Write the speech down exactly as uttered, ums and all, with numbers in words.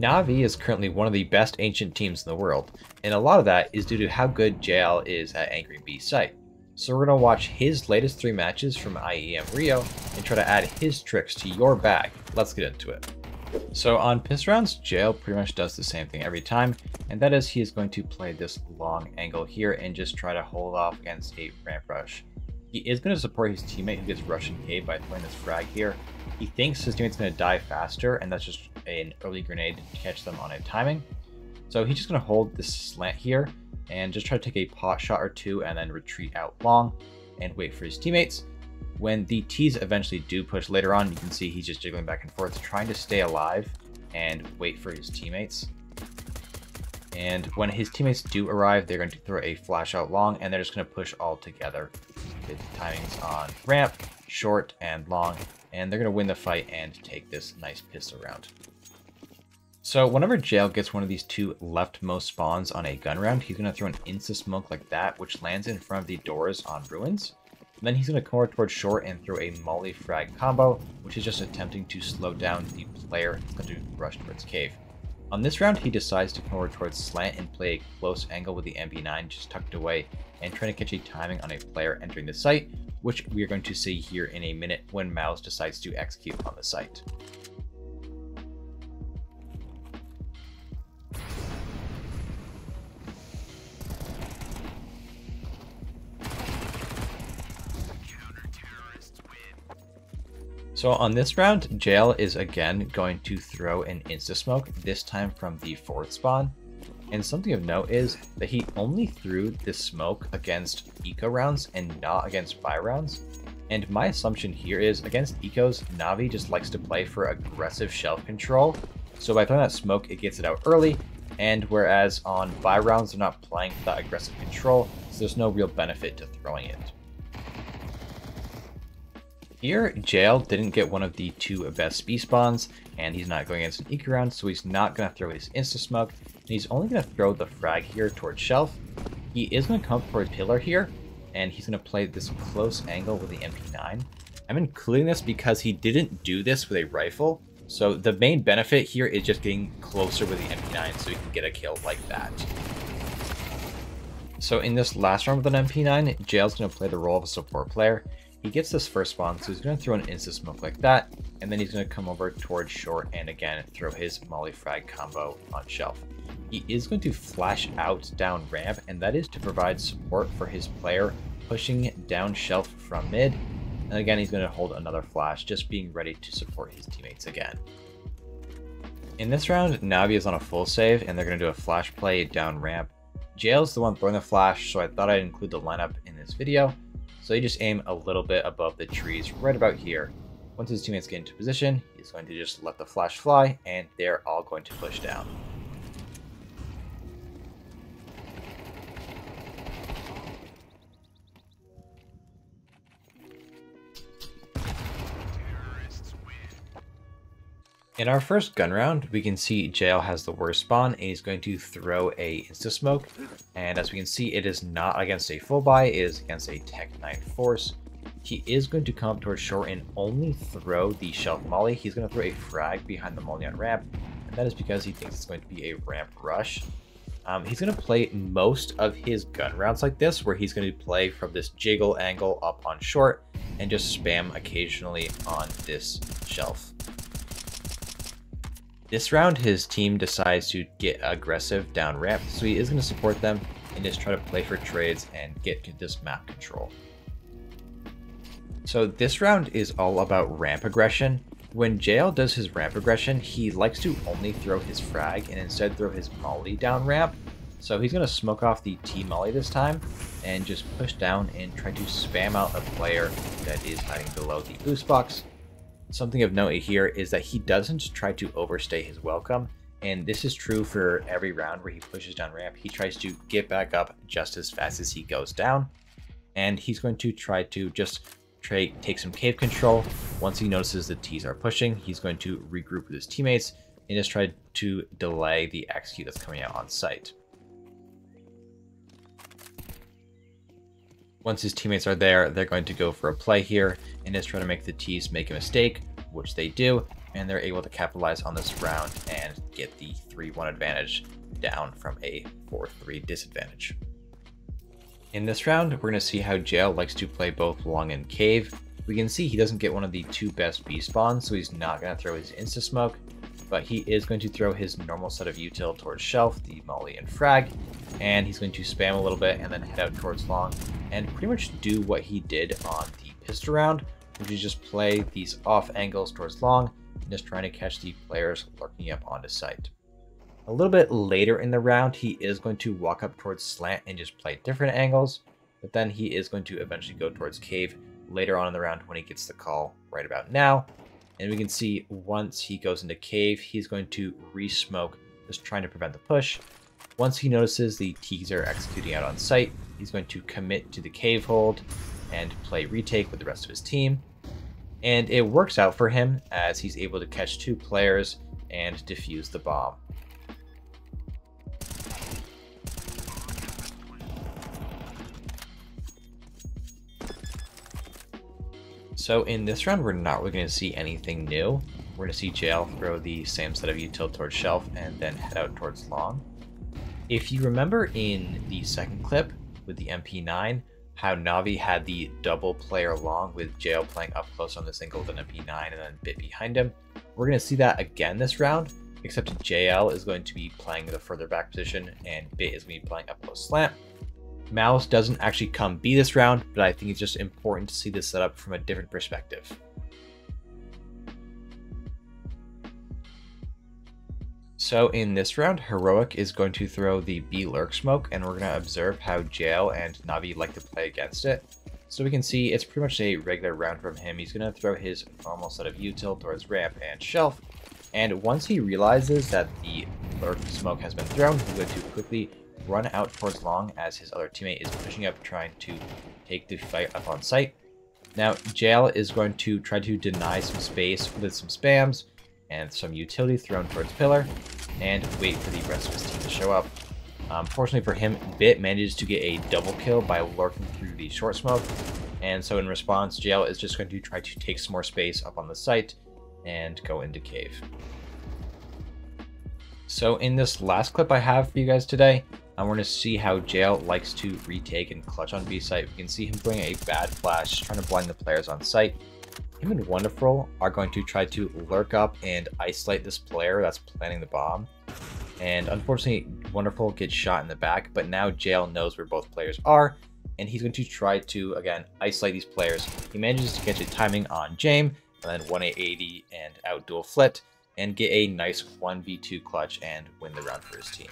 Navi is currently one of the best Ancient teams in the world, and a lot of that is due to how good Jael is at angering B's sight. So we're going to watch his latest three matches from I E M Rio and try to add his tricks to your bag. Let's get into it. So on piss rounds, Jael pretty much does the same thing every time, and that is he is going to play this long angle here and just try to hold off against a ramp rush. He is going to support his teammate who gets rushed in K by throwing this frag here. He thinks his teammate's going to die faster, and that's just an early grenade to catch them on a timing. So he's just going to hold this slant here and just try to take a pot shot or two and then retreat out long and wait for his teammates. When the T's eventually do push later on, you can see he's just jiggling back and forth, trying to stay alive and wait for his teammates. And when his teammates do arrive, they're going to throw a flash out long, and they're just going to push all together. The timings on ramp, short, and long, and they're going to win the fight and take this nice pistol round. So whenever Jael gets one of these two leftmost spawns on a gun round, he's going to throw an insta-smoke like that, which lands in front of the doors on ruins. And then he's going to come over towards short and throw a molly frag combo, which is just attempting to slow down the player who's going to rush towards cave. On this round, he decides to come over towards slant and play a close angle with the M B nine just tucked away and trying to catch a timing on a player entering the site, which we are going to see here in a minute when Mouse decides to execute on the site. So on this round, Jael is again going to throw an insta-smoke, this time from the fourth spawn. And something of note is that he only threw this smoke against eco rounds and not against buy rounds. And my assumption here is against ecos, Navi just likes to play for aggressive shelf control. So by throwing that smoke, it gets it out early. And whereas on buy rounds, they're not playing for that aggressive control, so there's no real benefit to throwing it. Here, Jael didn't get one of the two best B spawns, and he's not going against an eco round, so he's not going to throw his insta-smoke, and he's only going to throw the frag here towards shelf. He is going to come for a pillar here, and he's going to play this close angle with the M P nine. I'm including this because he didn't do this with a rifle, so the main benefit here is just getting closer with the M P nine so he can get a kill like that. So in this last round with an M P nine, Jael's going to play the role of a support player. He gets this first spawn, so he's going to throw an insta-smoke like that, and then he's going to come over towards short and again throw his molly frag combo on shelf. He is going to flash out down ramp, and that is to provide support for his player pushing down shelf from mid, and again he's going to hold another flash, just being ready to support his teammates again. In this round, Navi is on a full save, and they're going to do a flash play down ramp. Jael's the one throwing the flash, so I thought I'd include the lineup in this video. So you just aim a little bit above the trees right about here. Once his teammates get into position, he's going to just let the flash fly, and they're all going to push down. In our first gun round, we can see Jael has the worst spawn, and he's going to throw a insta-smoke. And as we can see, it is not against a full buy, it is against a Tech nine force. He is going to come up towards short and only throw the shelf molly. He's going to throw a frag behind the molly on ramp, and that is because he thinks it's going to be a ramp rush. Um, he's going to play most of his gun rounds like this, where he's going to play from this jiggle angle up on short and just spam occasionally on this shelf. This round, his team decides to get aggressive down ramp, so he is going to support them and just try to play for trades and get to this map control. So this round is all about ramp aggression. When Jael does his ramp aggression, he likes to only throw his frag and instead throw his molly down ramp. So he's going to smoke off the T molly this time and just push down and try to spam out a player that is hiding below the boost box. Something of note here is that he doesn't try to overstay his welcome, and this is true for every round where he pushes down ramp. He tries to get back up just as fast as he goes down, and he's going to try to just try, take some cave control. Once he notices the T's are pushing, he's going to regroup with his teammates and just try to delay the execute that's coming out on site. Once his teammates are there, they're going to go for a play here and just try to make the T's make a mistake, which they do, and they're able to capitalize on this round and get the three one advantage down from a four three disadvantage. In this round, we're going to see how Jael likes to play both long and cave. We can see he doesn't get one of the two best B spawns, so he's not going to throw his insta smoke, but he is going to throw his normal set of util towards shelf, the molly and frag, and he's going to spam a little bit and then head out towards long and pretty much do what he did on the pistol round, which is just play these off angles towards long and just trying to catch the players lurking up onto sight. A little bit later in the round, he is going to walk up towards slant and just play different angles, but then he is going to eventually go towards cave later on in the round when he gets the call right about now. And we can see once he goes into cave, he's going to re-smoke, just trying to prevent the push. Once he notices the teaser executing out on sight, he's going to commit to the cave hold and play retake with the rest of his team. And it works out for him as he's able to catch two players and defuse the bomb. So in this round, we're not really going to see anything new. We're going to see Jael throw the same set of util towards shelf and then head out towards long. If you remember in the second clip with the M P nine, how Navi had the double player long with Jael playing up close on the single with an M P nine and then Bit behind him. We're going to see that again this round, except Jael is going to be playing the further back position and Bit is going to be playing up close slant. Mouse doesn't actually come B this round, but I think it's just important to see this setup from a different perspective. So in this round, Heroic is going to throw the B lurk smoke, and we're going to observe how Jael and Navi like to play against it. So we can see it's pretty much a regular round from him. He's going to throw his normal set of util towards ramp and shelf, and once he realizes that the lurk smoke has been thrown, he's going to quickly run out towards long as his other teammate is pushing up trying to take the fight up on sight. Now Jael is going to try to deny some space with some spams and some utility thrown towards pillar and wait for the rest of his team to show up. Um, fortunately for him, Bit manages to get a double kill by lurking through the short smoke, and so in response Jael is just going to try to take some more space up on the site and go into cave. So in this last clip I have for you guys today, I want to see how Jael likes to retake and clutch on B site. We can see him doing a bad flash, trying to blind the players on site. Him and Wonderful are going to try to lurk up and isolate this player that's planting the bomb. And unfortunately, Wonderful gets shot in the back, but now Jael knows where both players are, and he's going to try to, again, isolate these players. He manages to catch a timing on Jame, and then one eight eighty and out dual flit, and get a nice one v two clutch and win the round for his team.